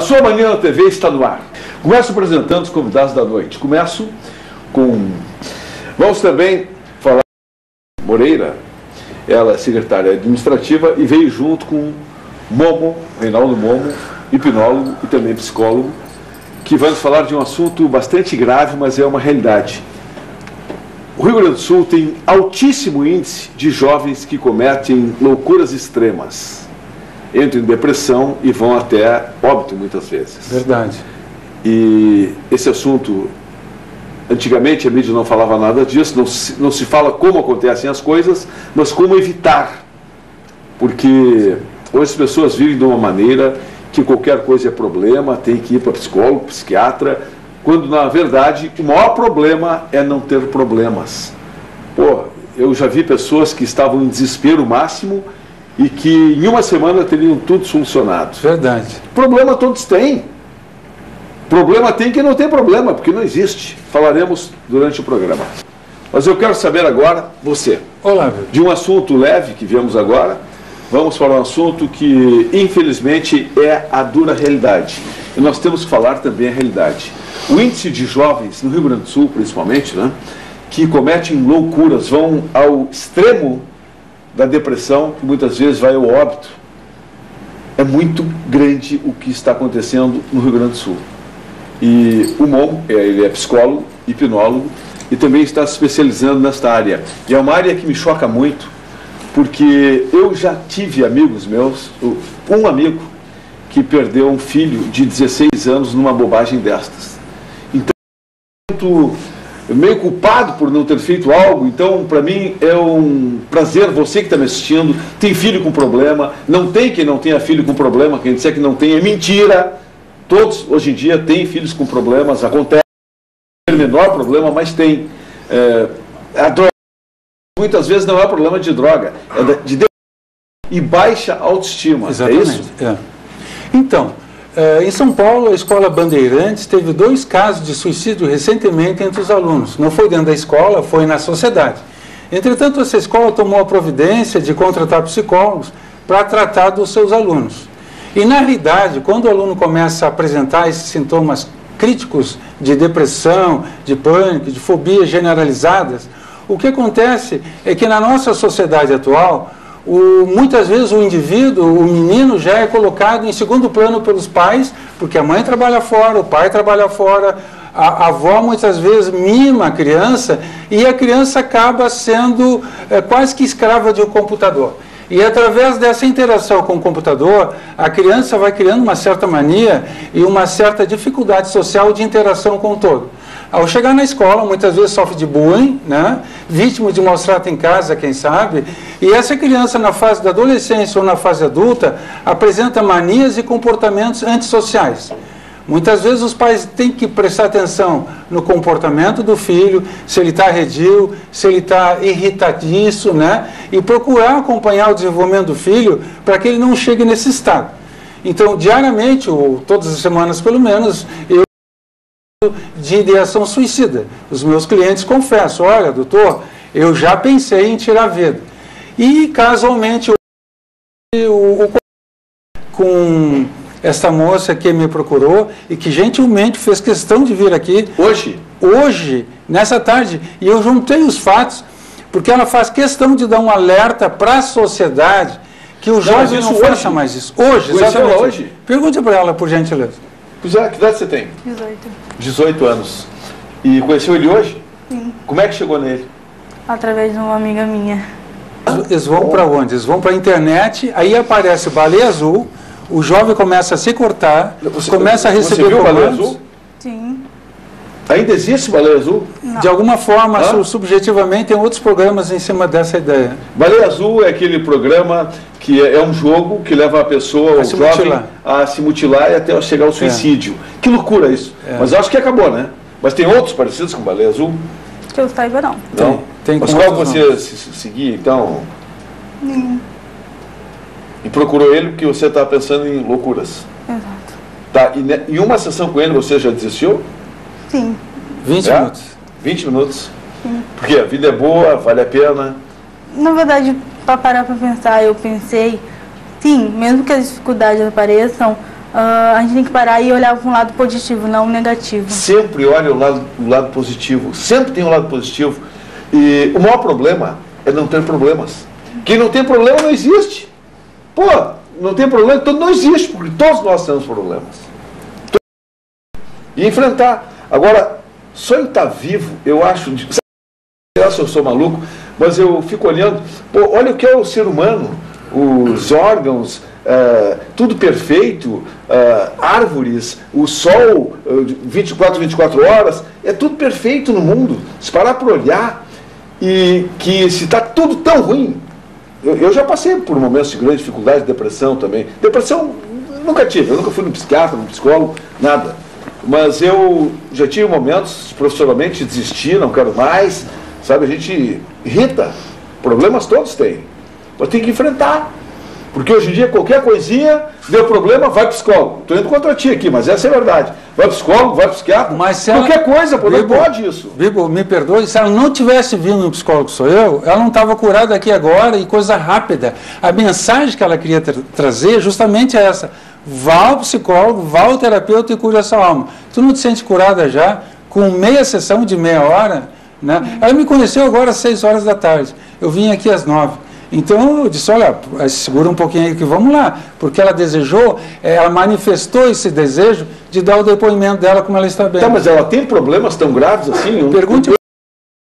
A sua manhã na TV está no ar. Começo apresentando os convidados da noite. Começo com... Vamos também falar com Moreira. Ela é secretária administrativa e veio junto com Momo, Reinaldo Momo, hipnólogo e também psicólogo, que vai nos falar de um assunto bastante grave, mas é uma realidade. O Rio Grande do Sul tem altíssimo índice de jovens que cometem loucuras extremas. Entram em depressão e vão até óbito muitas vezes. Verdade. E esse assunto, antigamente a mídia não falava nada disso, não se fala como acontecem as coisas, mas como evitar. Porque hoje as pessoas vivem de uma maneira que qualquer coisa é problema, tem que ir para psicólogo, psiquiatra, quando na verdade o maior problema é não ter problemas. Pô, eu já vi pessoas que estavam em desespero máximo e que em uma semana teriam tudo solucionado. Verdade. Problema todos têm. Problema tem quem não tem problema, porque não existe. Falaremos durante o programa. Mas eu quero saber agora, você. Olá, meu. De um assunto leve que viemos agora, vamos para um assunto que, infelizmente, é a dura realidade. E nós temos que falar também a realidade. O índice de jovens, no Rio Grande do Sul, principalmente, né, que cometem loucuras, vão ao extremo da depressão, que muitas vezes vai ao óbito, é muito grande o que está acontecendo no Rio Grande do Sul. E o Momo, ele é psicólogo, hipnólogo e também está se especializando nesta área. E é uma área que me choca muito, porque eu já tive amigos meus, um amigo que perdeu um filho de 16 anos numa bobagem destas. Então, eu sinto meio culpado por não ter feito algo. Então, para mim, é um prazer, você que está me assistindo, tem filho com problema, não tem quem não tenha filho com problema, quem disser que não tem é mentira. Todos, hoje em dia, têm filhos com problemas, acontece, não tem o menor problema, mas tem. A droga, muitas vezes, não é problema de droga, é de depressão e baixa autoestima. Exatamente. É isso? É. Então, em São Paulo, a escola Bandeirantes teve 2 casos de suicídio recentemente entre os alunos. Não foi dentro da escola, foi na sociedade. Entretanto, essa escola tomou a providência de contratar psicólogos para tratar dos seus alunos. E, na realidade, quando o aluno começa a apresentar esses sintomas críticos de depressão, de pânico, de fobias generalizadas, o que acontece é que, na nossa sociedade atual, muitas vezes o indivíduo, o menino, já é colocado em segundo plano pelos pais, porque a mãe trabalha fora, o pai trabalha fora, a avó muitas vezes mima a criança e a criança acaba sendo quase que escrava de um computador. E através dessa interação com o computador, a criança vai criando uma certa mania e uma certa dificuldade social de interação com o todo. Ao chegar na escola, muitas vezes sofre de bullying, né? Vítima de maus-tratos em casa, quem sabe. E essa criança, na fase da adolescência ou na fase adulta, apresenta manias e comportamentos antissociais. Muitas vezes os pais têm que prestar atenção no comportamento do filho, se ele está arredio, se ele está irritadiço, né? E procurar acompanhar o desenvolvimento do filho para que ele não chegue nesse estado. Então, diariamente, ou todas as semanas pelo menos, eu de ideação suicida. Os meus clientes confessam, olha, doutor, eu já pensei em tirar a vida. E, casualmente, com essa moça que me procurou e que gentilmente fez questão de vir aqui. Hoje? Hoje, nessa tarde. E eu juntei os fatos, porque ela faz questão de dar um alerta para a sociedade que o jovem não faça mais isso. Hoje, exatamente. Hoje? Pergunte para ela, por gentileza. Que idade você tem? 18. 18 anos. E conheceu ele hoje? Sim. Como é que chegou nele? Através de uma amiga minha. Eles vão para onde? Eles vão para a internet, aí aparece o Baleia Azul. O jovem começa a se cortar, começa a receber... Você viu o Baleia Azul? Sim. Ainda existe o Baleia Azul? Não. De alguma forma, subjetivamente, tem outros programas em cima dessa ideia. Baleia Azul é aquele programa que é um jogo que leva a pessoa, o jovem, a se mutilar e até chegar ao suicídio. É. Que loucura isso. É. Mas acho que acabou, né? Mas tem outros parecidos com o Baleia Azul? Que eu saiba, não. Então, tem mas qual você seguir, então? Nenhum. E procurou ele porque você estava pensando em loucuras. Exato. Tá, e em uma sessão com ele você já desistiu? Sim. 20 minutos. 20 minutos? Sim. Porque a vida é boa, vale a pena? Na verdade, para parar para pensar, eu pensei, sim, mesmo que as dificuldades apareçam, a gente tem que parar e olhar para um lado positivo, não um negativo. Sempre olha o lado positivo, sempre tem um lado positivo. E o maior problema é não ter problemas. Quem não tem problema não existe. Pô, não tem problema, então não existe, porque todos nós temos problemas. E enfrentar. Agora, só ele estar vivo, eu acho... Sabe se eu sou maluco, mas eu fico olhando, pô, olha o que é o ser humano, os órgãos... tudo perfeito, árvores, o sol, 24 horas, é tudo perfeito no mundo. Se parar para olhar, e que se está tudo tão ruim, eu já passei por momentos de grande dificuldade, depressão também. Depressão nunca tive, eu nunca fui no psiquiatra, no psicólogo, nada. Mas eu já tive momentos, profissionalmente, de desistir, não quero mais, sabe, a gente irrita, problemas todos têm, mas tem que enfrentar. Porque hoje em dia, qualquer coisinha, deu problema, vai pro psicólogo. Estou indo contra ti aqui, mas essa é a verdade. Vai pro psicólogo, vai pro psiquiatra, qualquer coisa, não pode isso. Bibo, me perdoe, se ela não tivesse vindo no psicólogo sou eu, ela não estava curada aqui agora e coisa rápida. A mensagem que ela queria trazer justamente é essa. Vá ao psicólogo, vá ao terapeuta e cure a sua alma. Tu não te sente curada já, com meia sessão de meia hora, né? Ela me conheceu agora às 18h, eu vim aqui às 9h. Então eu disse, olha, segura um pouquinho aí que vamos lá, porque ela desejou, ela manifestou esse desejo de dar o depoimento dela como ela está bem. Tá, mas ela tem problemas tão graves assim? Pergunte,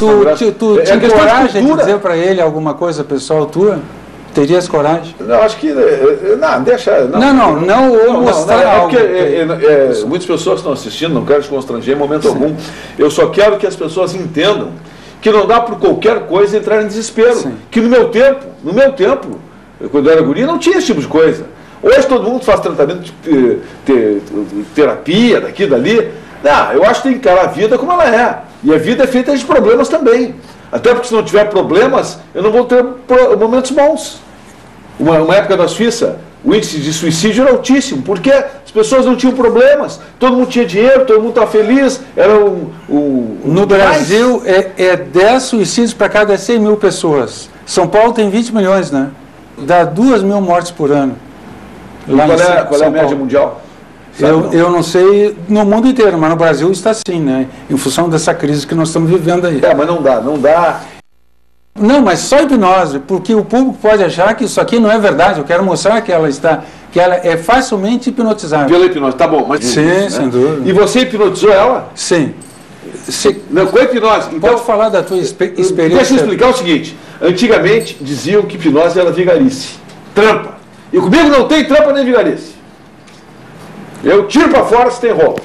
tu tinha coragem de dizer para ele alguma coisa pessoal tua? Terias coragem? Não, acho que, não, deixa... Não, mostrar algo. Muitas pessoas estão assistindo, não quero te constranger em momento algum. Eu só quero que as pessoas entendam que não dá por qualquer coisa entrar em desespero. Sim. Que no meu tempo, quando eu era guri, não tinha esse tipo de coisa. Hoje todo mundo faz tratamento de terapia, daqui e dali. Não, eu acho que tem que encarar a vida como ela é. E a vida é feita de problemas também. Até porque se não tiver problemas, eu não vou ter momentos bons. Uma época da Suíça, o índice de suicídio era altíssimo, porque as pessoas não tinham problemas, todo mundo tinha dinheiro, todo mundo estava feliz, era No Brasil, é 10 suicídios para cada 100 mil pessoas. São Paulo tem 20 milhões, né? Dá 2 mil mortes por ano. Lá qual é a média mundial? Eu não sei no mundo inteiro, mas no Brasil está assim, né? Em função dessa crise que nós estamos vivendo aí. É, mas não dá... Não, mas só hipnose, porque o público pode achar que isso aqui não é verdade. Eu quero mostrar que ela é facilmente hipnotizável. Pela hipnose, tá bom. Mas sim, né? Sem dúvida. E você hipnotizou ela? Sim. Com a hipnose. Então, pode falar da tua experiência. Deixa eu explicar o seguinte. Antigamente diziam que hipnose era vigarice. Trampa. E comigo não tem trampa nem vigarice. Eu tiro para fora se tem rolo.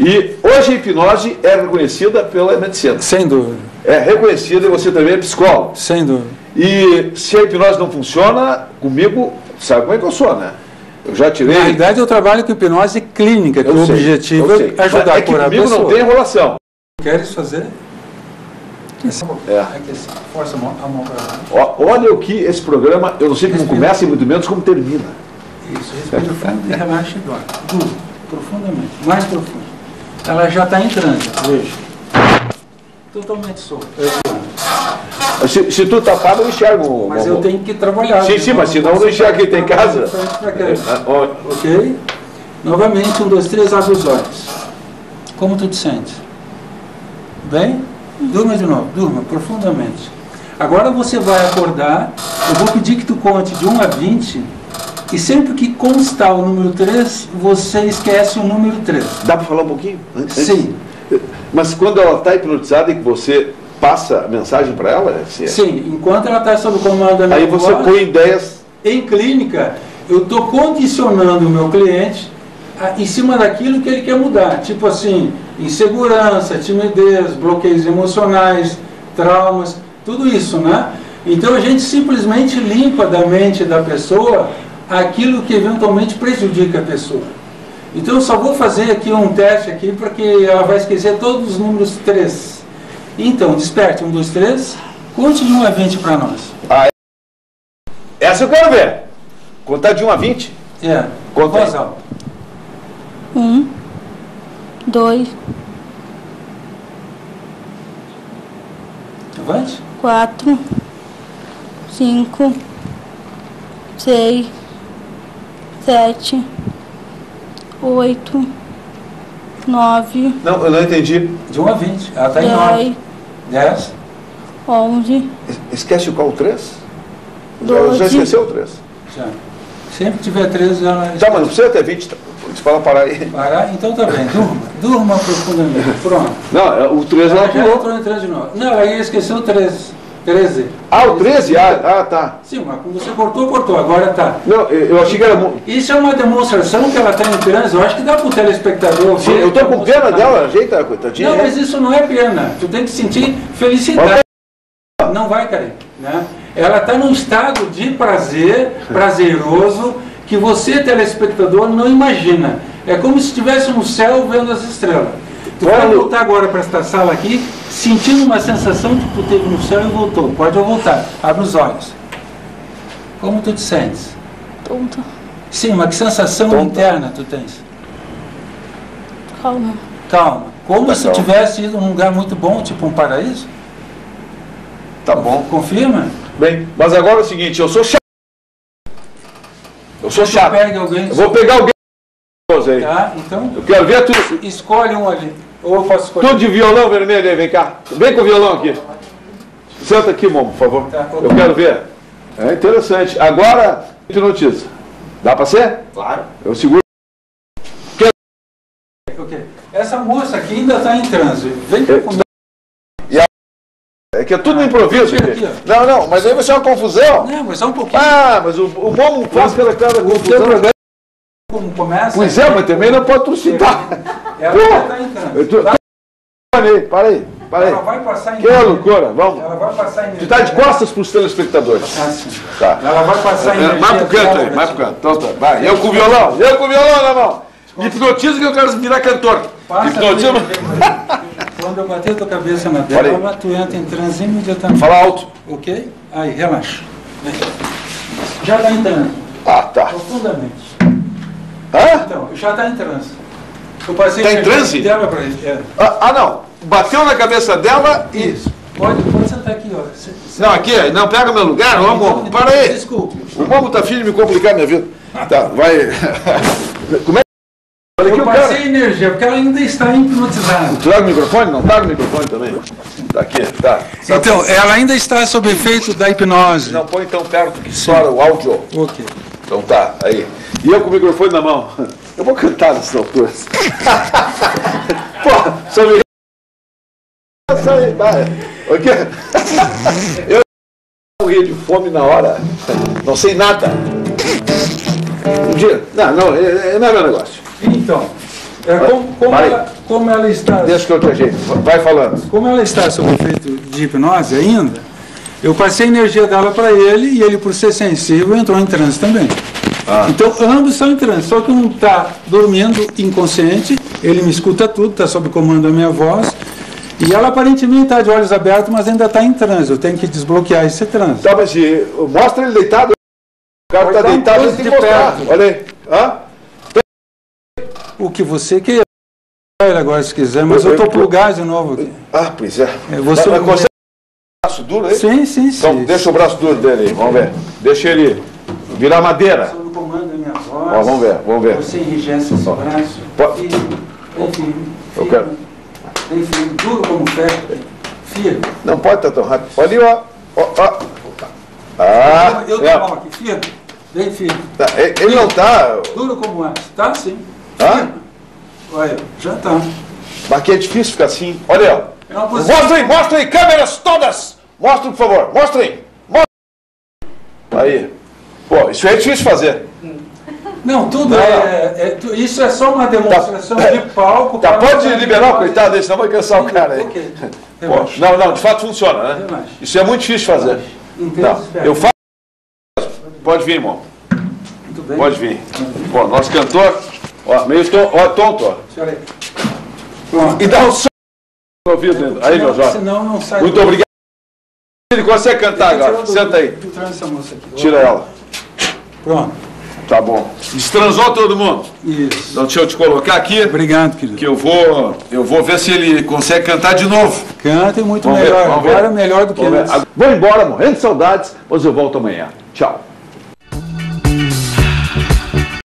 E hoje a hipnose é reconhecida pela medicina. Sem dúvida. É reconhecida e você também é psicólogo. Sem dúvida. E se a hipnose não funciona, comigo, sabe como é que eu sou, né? Eu já tirei... Na realidade, eu trabalho com hipnose clínica, que o objetivo é ajudar a curar a pessoa. É que comigo não tem enrolação. Queres fazer? Força a mão para lá. Olha o que esse programa, eu não sei como começa e muito menos como termina. Isso, respira fundo e relaxa e dorme. Duro, profundamente, mais profundo. Ela já está entrando, veja. Totalmente solto. Se tu tapar, eu enxergo. Mas eu tenho que trabalhar. Sim, sim, mas senão eu não enxergo quem tem casa. Ok? Novamente, 1, 2, 3, abre os olhos. Como tu te sente? Bem? Durma de novo, durma profundamente. Agora você vai acordar, eu vou pedir que tu conte de 1 a 20, e sempre que constar o número 3, você esquece o número 3. Dá para falar um pouquinho? Sim. Mas quando ela está hipnotizada e que você passa a mensagem para ela? Sim, enquanto ela está sob o comando da minha voz, aí você põe ideias... Em clínica, eu estou condicionando o meu cliente em cima daquilo que ele quer mudar. Tipo assim, insegurança, timidez, bloqueios emocionais, traumas, tudo isso, né? Então a gente simplesmente limpa da mente da pessoa aquilo que eventualmente prejudica a pessoa. Então eu só vou fazer aqui um teste aqui porque ela vai esquecer todos os números 3. Então, desperte 1, 2, 3, conte de 1 a 20 para nós. Ah, essa eu quero ver. Contar de 1 a 20? É. Conta voz alta. 1, 2, 4, 5, 6, 7. 8, 9... Não, eu não entendi. De 1 a 20, ela está em 9. 10, 11... Esquece qual? O 3? Já esqueceu o 3? Já. Sempre tiver 3, ela... Tá, mas não precisa até 20, tá? Você fala parar aí. Parar? Então tá bem. Durma profundamente. Pronto. Não, o 13 ela pulou. Já entrou em 3 de novo. Não, aí esqueceu o 13. Ah, o 13? Ah, tá. Sim, mas quando você cortou. Agora tá. Não, eu achei que era... Isso é uma demonstração que ela tem em transe. Eu acho que dá pro telespectador. Sim, eu tô com pena dela. Ajeita, coitadinha. Não, mas isso não é pena. Tu tem que sentir felicidade. Não vai cair, né? Ela tá num estado de prazer, prazeroso, que você, telespectador, não imagina. É como se estivesse no céu vendo as estrelas. Tu vai voltar agora para esta sala aqui, sentindo uma sensação de que tu esteve no céu e voltou. Pode voltar. Abre os olhos. Como tu te sentes? Tonta. Sim, mas que sensação interna tu tens? Calma. Calma. Como se tivesse ido num lugar muito bom, tipo um paraíso? Tá bom. Confirma? Bem, mas agora é o seguinte, eu sou chato. Eu sou chato. Eu vou pegar alguém. Aí. Tá, então. Eu quero ver tudo. Escolhe um ali. Ou eu posso escolher. Tudo de violão vermelho aí, vem cá. Vem com o violão aqui. Senta aqui, Momo, por favor. Tá, eu quero ver. É interessante. Agora, de notícia. Dá pra ser? Claro. Eu seguro. Okay. Essa moça aqui ainda tá em transe. Vem cá comigo. É que é tudo improviso. Aqui. Não, mas aí vai ser uma confusão. Não, mas só um pouquinho. Ah, mas o Momo faz pela cara da confusão. Como começa... Pois é, mas também não pode trucidar. Ela está entrando. Para aí. Ela vai passar em... Que loucura, vamos. Ela vai passar em... Tu está de costas para os telespectadores. Ah, sim. Tá. Ela vai passar em... Mais pro canto aí, mais pro canto. Então tá, vai. Eu com o violão na mão. Me hipnotiza que eu quero virar cantor. Hipnotiza. Quando eu bater a tua cabeça na tela, tu entra em transe imediatamente. Fala alto. Ok? Aí, relaxa. Vem. Já está entrando. Ah, tá. Profundamente. Hã? Então, já está em transe. Está em transe? Dela pra ele. É. Ah, não. Bateu na cabeça dela e... Isso. Pode sentar aqui, ó. Não, aqui, não pega meu lugar, ó, Momo. Para aí. Desculpe. O Momo tá filho de me complicar minha vida. Tá, vai... Como é que... Olha aqui, eu passei energia, porque ela ainda está hipnotizada. Tu larga o microfone? Não, larga o microfone também. Tá aqui, tá. Então, ela ainda está sob efeito da hipnose. Não, põe tão perto que estoura o áudio. Ok. Então tá, aí. E eu com o microfone na mão. Eu vou cantar nessas alturas. Pô, só me... Eu morri de fome na hora. Não sei nada. Um dia... Não é meu negócio. Então, como ela está... Deixa que eu te ajeito. Vai falando. Como ela está sob efeito de hipnose ainda, eu passei a energia dela para ele e ele, por ser sensível, entrou em transe também. Ah. Então, ambos são em transe, só que um está dormindo inconsciente, ele me escuta tudo, está sob comando da minha voz, e ela aparentemente está de olhos abertos, mas ainda está em transe, eu tenho que desbloquear esse transe. Tá, mas mostra ele deitado, o cara está deitado, ele tem que mostrar. Olha aí. O que você quer, agora se quiser, mas eu estou plugado de novo aqui. Ah, pois é. Você vai conseguir o braço duro aí? Sim. Então, deixa o braço duro dele aí, vamos ver. Deixa ele... Virar madeira. Sob o comando da minha voz. Ó, vamos ver. Você enrijece esse braço. Pode. Eu quero. Enfim, duro como ferro. Firme. Não pode estar tão rápido. Olha ali, ó. Ah. Eu tô mal aqui. Firme. Bem firme. Tá. Ele não tá... Duro como antes. Tá, sim. Hã? Olha, já tá. Mas aqui é difícil ficar assim. Olha aí, ó. É uma posição... Mostra aí, câmeras todas. Mostra, por favor. Mostra aí. Aí. Pô, isso é difícil fazer. Não, tudo isso é só uma demonstração de palco. Tá, pode liberar o coitado desse, senão vai cansar o cara aí. Okay. Pô, não, de fato funciona, né? Relaxa. Isso é muito difícil de fazer. Não, eu faço. Pode vir, irmão. Muito bem. Pode vir. Bom, nosso cantor, ó, meio tonto, ó. Deixa eu ver. E dá um som no ouvido. Aí, meu jovem. Senão não sai. Muito obrigado. Ele consegue cantar agora. Senta aí. Tira ela. Pronto. Tá bom. Destransou todo mundo? Isso. Então deixa eu te colocar aqui. Obrigado, querido. Que eu vou ver se ele consegue cantar de novo. Canta e muito melhor. Agora melhor do que antes. Vou embora morrendo de saudades, mas eu volto amanhã. Tchau.